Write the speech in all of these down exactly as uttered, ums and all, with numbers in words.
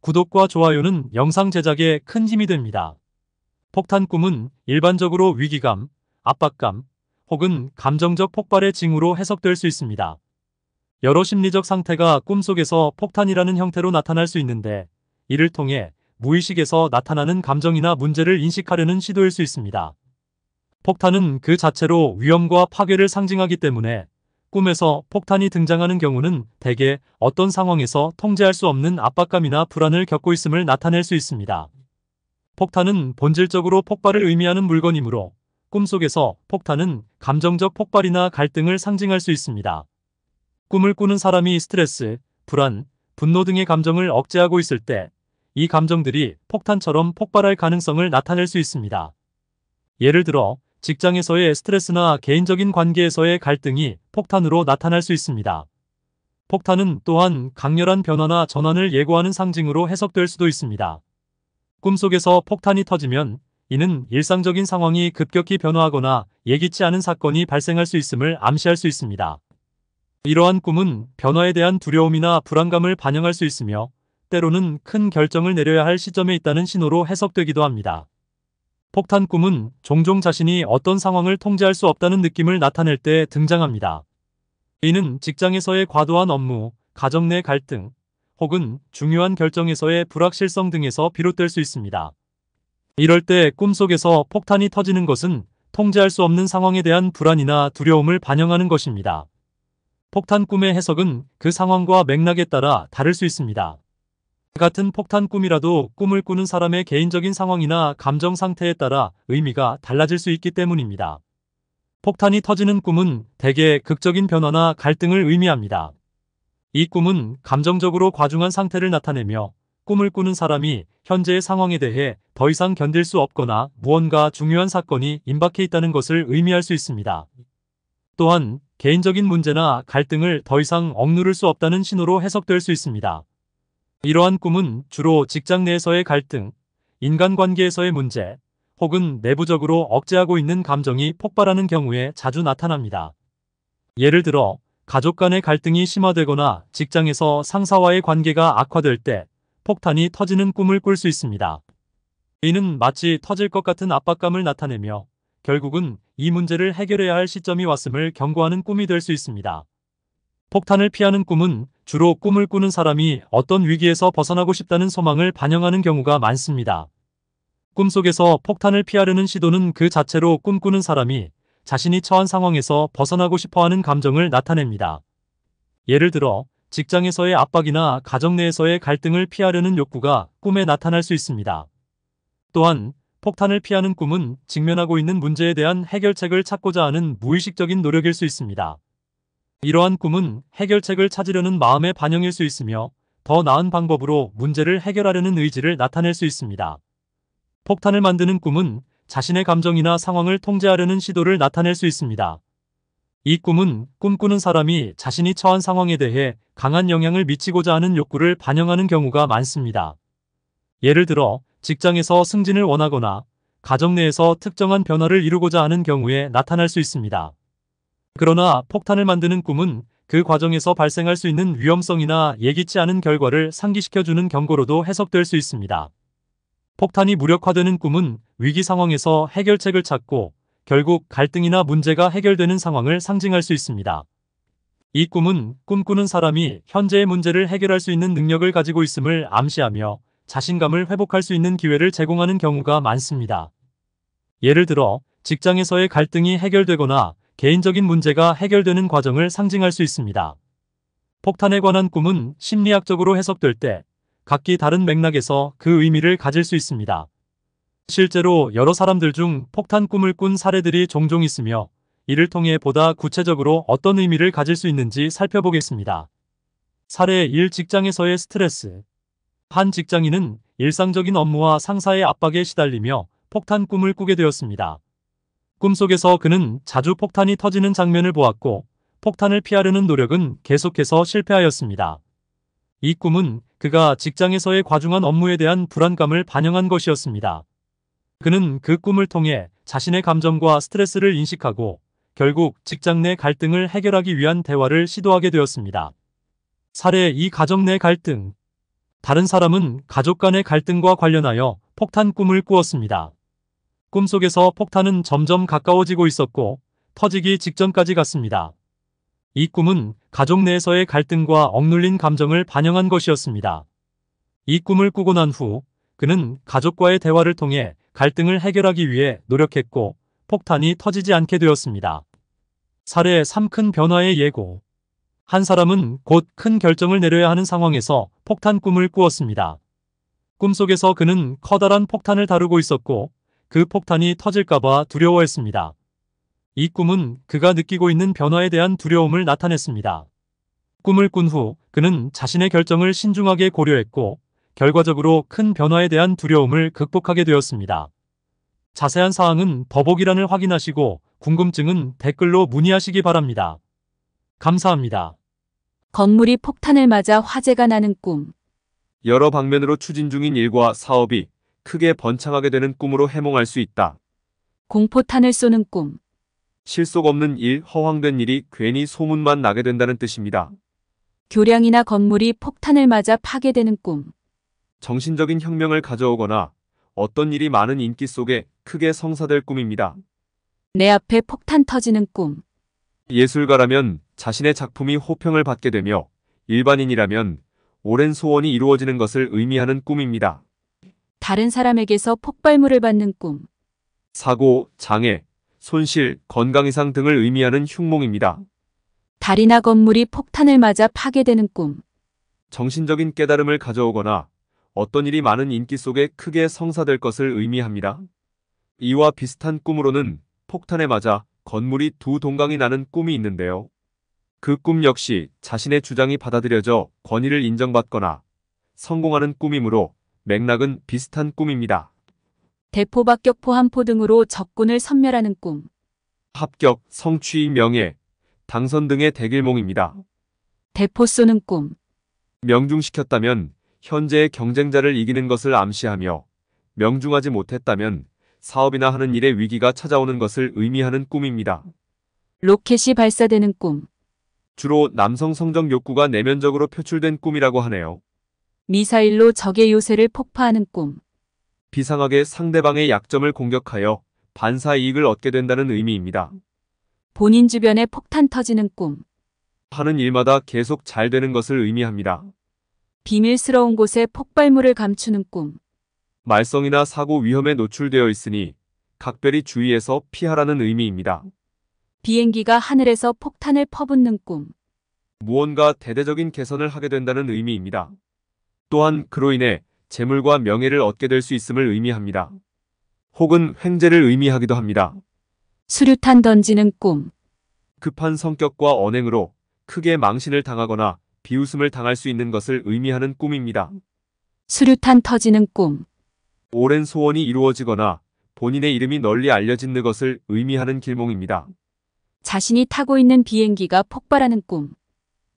구독과 좋아요는 영상 제작에 큰 힘이 됩니다. 폭탄 꿈은 일반적으로 위기감, 압박감, 혹은 감정적 폭발의 징후로 해석될 수 있습니다. 여러 심리적 상태가 꿈속에서 폭탄이라는 형태로 나타날 수 있는데, 이를 통해 무의식에서 나타나는 감정이나 문제를 인식하려는 시도일 수 있습니다. 폭탄은 그 자체로 위험과 파괴를 상징하기 때문에 꿈에서 폭탄이 등장하는 경우는 대개 어떤 상황에서 통제할 수 없는 압박감이나 불안을 겪고 있음을 나타낼 수 있습니다. 폭탄은 본질적으로 폭발을 의미하는 물건이므로 꿈속에서 폭탄은 감정적 폭발이나 갈등을 상징할 수 있습니다. 꿈을 꾸는 사람이 스트레스, 불안, 분노 등의 감정을 억제하고 있을 때 이 감정들이 폭탄처럼 폭발할 가능성을 나타낼 수 있습니다. 예를 들어 직장에서의 스트레스나 개인적인 관계에서의 갈등이 폭탄으로 나타날 수 있습니다. 폭탄은 또한 강렬한 변화나 전환을 예고하는 상징으로 해석될 수도 있습니다. 꿈속에서 폭탄이 터지면 이는 일상적인 상황이 급격히 변화하거나 예기치 않은 사건이 발생할 수 있음을 암시할 수 있습니다. 이러한 꿈은 변화에 대한 두려움이나 불안감을 반영할 수 있으며 때로는 큰 결정을 내려야 할 시점에 있다는 신호로 해석되기도 합니다. 폭탄 꿈은 종종 자신이 어떤 상황을 통제할 수 없다는 느낌을 나타낼 때 등장합니다. 이는 직장에서의 과도한 업무, 가정 내 갈등, 혹은 중요한 결정에서의 불확실성 등에서 비롯될 수 있습니다. 이럴 때 꿈속에서 폭탄이 터지는 것은 통제할 수 없는 상황에 대한 불안이나 두려움을 반영하는 것입니다. 폭탄 꿈의 해석은 그 상황과 맥락에 따라 다를 수 있습니다. 같은 폭탄 꿈이라도 꿈을 꾸는 사람의 개인적인 상황이나 감정 상태에 따라 의미가 달라질 수 있기 때문입니다. 폭탄이 터지는 꿈은 대개 극적인 변화나 갈등을 의미합니다. 이 꿈은 감정적으로 과중한 상태를 나타내며 꿈을 꾸는 사람이 현재의 상황에 대해 더 이상 견딜 수 없거나 무언가 중요한 사건이 임박해 있다는 것을 의미할 수 있습니다. 또한 개인적인 문제나 갈등을 더 이상 억누를 수 없다는 신호로 해석될 수 있습니다. 이러한 꿈은 주로 직장 내에서의 갈등, 인간관계에서의 문제, 혹은 내부적으로 억제하고 있는 감정이 폭발하는 경우에 자주 나타납니다. 예를 들어 가족 간의 갈등이 심화되거나 직장에서 상사와의 관계가 악화될 때 폭탄이 터지는 꿈을 꿀 수 있습니다. 이는 마치 터질 것 같은 압박감을 나타내며 결국은 이 문제를 해결해야 할 시점이 왔음을 경고하는 꿈이 될 수 있습니다. 폭탄을 피하는 꿈은 주로 꿈을 꾸는 사람이 어떤 위기에서 벗어나고 싶다는 소망을 반영하는 경우가 많습니다. 꿈속에서 폭탄을 피하려는 시도는 그 자체로 꿈꾸는 사람이 자신이 처한 상황에서 벗어나고 싶어하는 감정을 나타냅니다. 예를 들어 직장에서의 압박이나 가정 내에서의 갈등을 피하려는 욕구가 꿈에 나타날 수 있습니다. 또한 폭탄을 피하는 꿈은 직면하고 있는 문제에 대한 해결책을 찾고자 하는 무의식적인 노력일 수 있습니다. 이러한 꿈은 해결책을 찾으려는 마음의 반영일 수 있으며 더 나은 방법으로 문제를 해결하려는 의지를 나타낼 수 있습니다. 폭탄을 만드는 꿈은 자신의 감정이나 상황을 통제하려는 시도를 나타낼 수 있습니다. 이 꿈은 꿈꾸는 사람이 자신이 처한 상황에 대해 강한 영향을 미치고자 하는 욕구를 반영하는 경우가 많습니다. 예를 들어 직장에서 승진을 원하거나 가정 내에서 특정한 변화를 이루고자 하는 경우에 나타날 수 있습니다. 그러나 폭탄을 만드는 꿈은 그 과정에서 발생할 수 있는 위험성이나 예기치 않은 결과를 상기시켜주는 경고로도 해석될 수 있습니다. 폭탄이 무력화되는 꿈은 위기 상황에서 해결책을 찾고 결국 갈등이나 문제가 해결되는 상황을 상징할 수 있습니다. 이 꿈은 꿈꾸는 사람이 현재의 문제를 해결할 수 있는 능력을 가지고 있음을 암시하며 자신감을 회복할 수 있는 기회를 제공하는 경우가 많습니다. 예를 들어 직장에서의 갈등이 해결되거나 개인적인 문제가 해결되는 과정을 상징할 수 있습니다. 폭탄에 관한 꿈은 심리학적으로 해석될 때 각기 다른 맥락에서 그 의미를 가질 수 있습니다. 실제로 여러 사람들 중 폭탄 꿈을 꾼 사례들이 종종 있으며 이를 통해 보다 구체적으로 어떤 의미를 가질 수 있는지 살펴보겠습니다. 사례 일. 직장에서의 스트레스. 한 직장인은 일상적인 업무와 상사의 압박에 시달리며 폭탄 꿈을 꾸게 되었습니다. 꿈속에서 그는 자주 폭탄이 터지는 장면을 보았고 폭탄을 피하려는 노력은 계속해서 실패하였습니다. 이 꿈은 그가 직장에서의 과중한 업무에 대한 불안감을 반영한 것이었습니다. 그는 그 꿈을 통해 자신의 감정과 스트레스를 인식하고 결국 직장 내 갈등을 해결하기 위한 대화를 시도하게 되었습니다. 사례 이. 가정 내 갈등. 다른 사람은 가족 간의 갈등과 관련하여 폭탄 꿈을 꾸었습니다. 꿈속에서 폭탄은 점점 가까워지고 있었고 터지기 직전까지 갔습니다. 이 꿈은 가족 내에서의 갈등과 억눌린 감정을 반영한 것이었습니다. 이 꿈을 꾸고 난 후 그는 가족과의 대화를 통해 갈등을 해결하기 위해 노력했고 폭탄이 터지지 않게 되었습니다. 사례 삼. 큰 변화의 예고. 한 사람은 곧 큰 결정을 내려야 하는 상황에서 폭탄 꿈을 꾸었습니다. 꿈속에서 그는 커다란 폭탄을 다루고 있었고 그 폭탄이 터질까봐 두려워했습니다. 이 꿈은 그가 느끼고 있는 변화에 대한 두려움을 나타냈습니다. 꿈을 꾼 후 그는 자신의 결정을 신중하게 고려했고 결과적으로 큰 변화에 대한 두려움을 극복하게 되었습니다. 자세한 사항은 더보기란을 확인하시고 궁금증은 댓글로 문의하시기 바랍니다. 감사합니다. 건물이 폭탄을 맞아 화재가 나는 꿈. 여러 방면으로 추진 중인 일과 사업이 크게 번창하게 되는 꿈으로 해몽할 수 있다. 공포탄을 쏘는 꿈. 실속 없는 일, 허황된 일이 괜히 소문만 나게 된다는 뜻입니다. 교량이나 건물이 폭탄을 맞아 파괴되는 꿈. 정신적인 혁명을 가져오거나 어떤 일이 많은 인기 속에 크게 성사될 꿈입니다. 내 앞에 폭탄 터지는 꿈. 예술가라면 자신의 작품이 호평을 받게 되며 일반인이라면 오랜 소원이 이루어지는 것을 의미하는 꿈입니다. 다른 사람에게서 폭발물을 받는 꿈. 사고, 장애, 손실, 건강 이상 등을 의미하는 흉몽입니다. 달이나 건물이 폭탄을 맞아 파괴되는 꿈. 정신적인 깨달음을 가져오거나 어떤 일이 많은 인기 속에 크게 성사될 것을 의미합니다. 이와 비슷한 꿈으로는 폭탄에 맞아 건물이 두 동강이 나는 꿈이 있는데요. 그 꿈 역시 자신의 주장이 받아들여져 권위를 인정받거나 성공하는 꿈이므로 맥락은 비슷한 꿈입니다. 대포, 박격포, 함포 등으로 적군을 섬멸하는 꿈. 합격, 성취, 명예, 당선 등의 대길몽입니다. 대포 쏘는 꿈. 명중시켰다면 현재의 경쟁자를 이기는 것을 암시하며 명중하지 못했다면 사업이나 하는 일에 위기가 찾아오는 것을 의미하는 꿈입니다. 로켓이 발사되는 꿈. 주로 남성 성적 욕구가 내면적으로 표출된 꿈이라고 하네요. 미사일로 적의 요새를 폭파하는 꿈. 비상하게 상대방의 약점을 공격하여 반사 이익을 얻게 된다는 의미입니다. 본인 주변에 폭탄 터지는 꿈. 하는 일마다 계속 잘 되는 것을 의미합니다. 비밀스러운 곳에 폭발물을 감추는 꿈. 말썽이나 사고 위험에 노출되어 있으니 각별히 주의해서 피하라는 의미입니다. 비행기가 하늘에서 폭탄을 퍼붓는 꿈. 무언가 대대적인 개선을 하게 된다는 의미입니다. 또한 그로 인해 재물과 명예를 얻게 될 수 있음을 의미합니다. 혹은 횡재를 의미하기도 합니다. 수류탄 던지는 꿈. 급한 성격과 언행으로 크게 망신을 당하거나 비웃음을 당할 수 있는 것을 의미하는 꿈입니다. 수류탄 터지는 꿈. 오랜 소원이 이루어지거나 본인의 이름이 널리 알려지는 것을 의미하는 길몽입니다. 자신이 타고 있는 비행기가 폭발하는 꿈.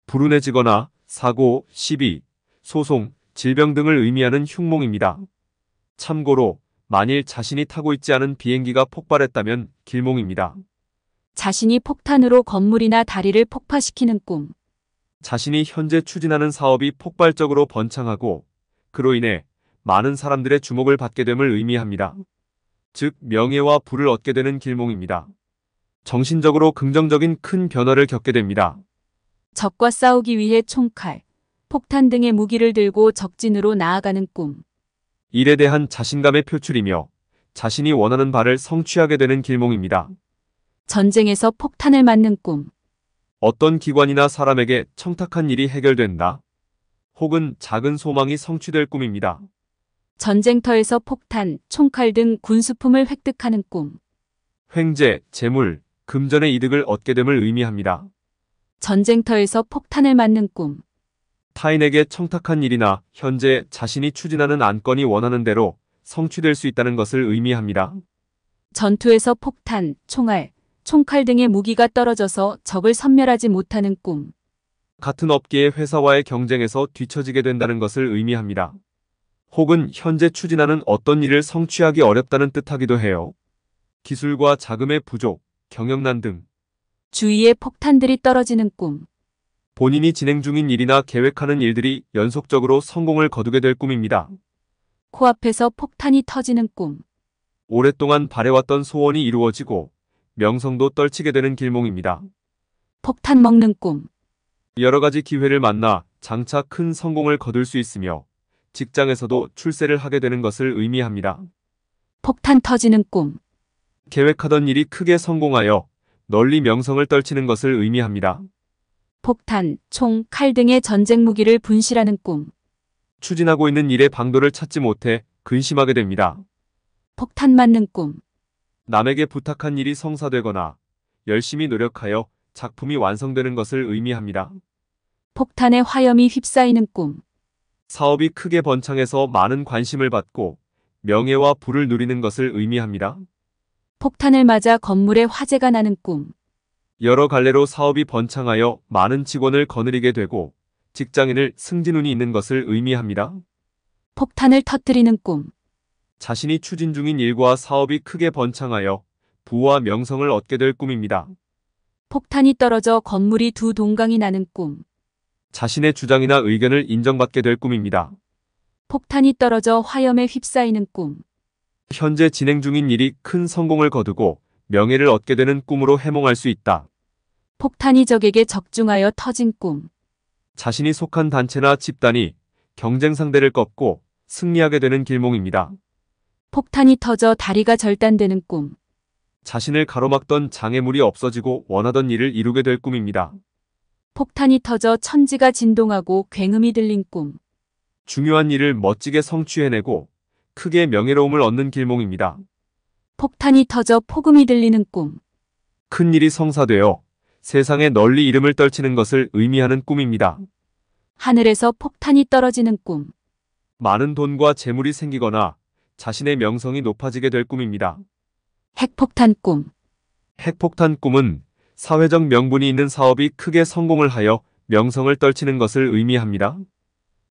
불운해지거나 사고, 시비, 소송, 질병 등을 의미하는 흉몽입니다. 참고로 만일 자신이 타고 있지 않은 비행기가 폭발했다면 길몽입니다. 자신이 폭탄으로 건물이나 다리를 폭파시키는 꿈. 자신이 현재 추진하는 사업이 폭발적으로 번창하고 그로 인해 많은 사람들의 주목을 받게 됨을 의미합니다. 즉 명예와 부를 얻게 되는 길몽입니다. 정신적으로 긍정적인 큰 변화를 겪게 됩니다. 적과 싸우기 위해 총칼, 폭탄 등의 무기를 들고 적진으로 나아가는 꿈. 일에 대한 자신감의 표출이며 자신이 원하는 바를 성취하게 되는 길몽입니다. 전쟁에서 폭탄을 맞는 꿈. 어떤 기관이나 사람에게 청탁한 일이 해결된다. 혹은 작은 소망이 성취될 꿈입니다. 전쟁터에서 폭탄, 총칼 등 군수품을 획득하는 꿈. 횡재, 재물, 금전의 이득을 얻게 됨을 의미합니다. 전쟁터에서 폭탄을 맞는 꿈. 타인에게 청탁한 일이나 현재 자신이 추진하는 안건이 원하는 대로 성취될 수 있다는 것을 의미합니다. 전투에서 폭탄, 총알, 총칼 등의 무기가 떨어져서 적을 섬멸하지 못하는 꿈. 같은 업계의 회사와의 경쟁에서 뒤처지게 된다는 것을 의미합니다. 혹은 현재 추진하는 어떤 일을 성취하기 어렵다는 뜻하기도 해요. 기술과 자금의 부족, 경영난 등. 주위에 폭탄들이 떨어지는 꿈. 본인이 진행 중인 일이나 계획하는 일들이 연속적으로 성공을 거두게 될 꿈입니다. 코앞에서 폭탄이 터지는 꿈. 오랫동안 바래왔던 소원이 이루어지고 명성도 떨치게 되는 길몽입니다. 폭탄 먹는 꿈. 여러 가지 기회를 만나 장차 큰 성공을 거둘 수 있으며 직장에서도 출세를 하게 되는 것을 의미합니다. 폭탄 터지는 꿈. 계획하던 일이 크게 성공하여 널리 명성을 떨치는 것을 의미합니다. 폭탄, 총, 칼 등의 전쟁 무기를 분실하는 꿈. 추진하고 있는 일의 방도를 찾지 못해 근심하게 됩니다. 폭탄 맞는 꿈. 남에게 부탁한 일이 성사되거나 열심히 노력하여 작품이 완성되는 것을 의미합니다. 폭탄의 화염이 휩싸이는 꿈. 사업이 크게 번창해서 많은 관심을 받고 명예와 부를 누리는 것을 의미합니다. 폭탄을 맞아 건물에 화재가 나는 꿈. 여러 갈래로 사업이 번창하여 많은 직원을 거느리게 되고 직장인을 승진운이 있는 것을 의미합니다. 폭탄을 터뜨리는 꿈. 자신이 추진 중인 일과 사업이 크게 번창하여 부와 명성을 얻게 될 꿈입니다. 폭탄이 떨어져 건물이 두 동강이 나는 꿈. 자신의 주장이나 의견을 인정받게 될 꿈입니다. 폭탄이 떨어져 화염에 휩싸이는 꿈. 현재 진행 중인 일이 큰 성공을 거두고 명예를 얻게 되는 꿈으로 해몽할 수 있다. 폭탄이 적에게 적중하여 터진 꿈. 자신이 속한 단체나 집단이 경쟁 상대를 꺾고 승리하게 되는 길몽입니다. 폭탄이 터져 다리가 절단되는 꿈. 자신을 가로막던 장애물이 없어지고 원하던 일을 이루게 될 꿈입니다. 폭탄이 터져 천지가 진동하고 굉음이 들린 꿈. 중요한 일을 멋지게 성취해내고 크게 명예로움을 얻는 길몽입니다. 폭탄이 터져 폭음이 들리는 꿈. 큰 일이 성사되어 세상에 널리 이름을 떨치는 것을 의미하는 꿈입니다. 하늘에서 폭탄이 떨어지는 꿈. 많은 돈과 재물이 생기거나 자신의 명성이 높아지게 될 꿈입니다. 핵폭탄 꿈. 핵폭탄 꿈은 사회적 명분이 있는 사업이 크게 성공을 하여 명성을 떨치는 것을 의미합니다.